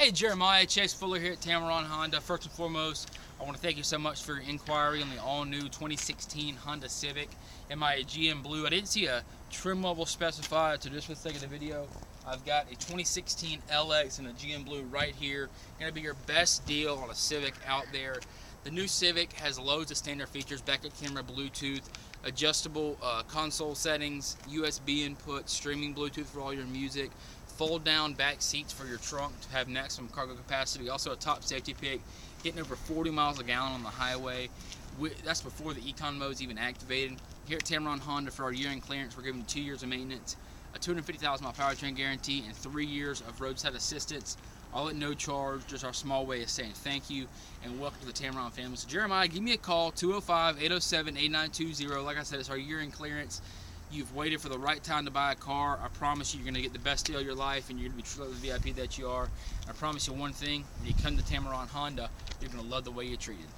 Hey Jeremiah, Chayse Fuller here at Tameron Honda. First and foremost, I want to thank you so much for your inquiry on the all-new 2016 Honda Civic in my GM Blue. I didn't see a trim level specified, so just for the sake of the video, I've got a 2016 LX and a GM Blue right here. Going to be your best deal on a Civic out there. The new Civic has loads of standard features: backup camera, Bluetooth, adjustable console settings, USB input, streaming Bluetooth for all your music, fold down back seats for your trunk to have maximum cargo capacity, also a top safety pick, getting over 40 miles a gallon on the highway. That's before the econ mode is even activated. Here at Tameron Honda, for our year-end clearance, we're giving 2 years of maintenance, a 250,000 mile powertrain guarantee, and 3 years of roadside assistance, all at no charge. Just our small way of saying thank you and welcome to the Tameron family. So Jeremiah, give me a call, 205-807-8920. Like I said, it's our year-end clearance. You've waited for the right time to buy a car. I promise you, you're going to get the best deal of your life, and you're going to be truly the VIP that you are. I promise you one thing: when you come to Tameron Honda, you're going to love the way you're treated.